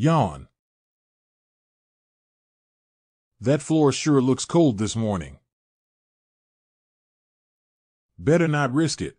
Yawn. That floor sure looks cold this morning. Better not risk it.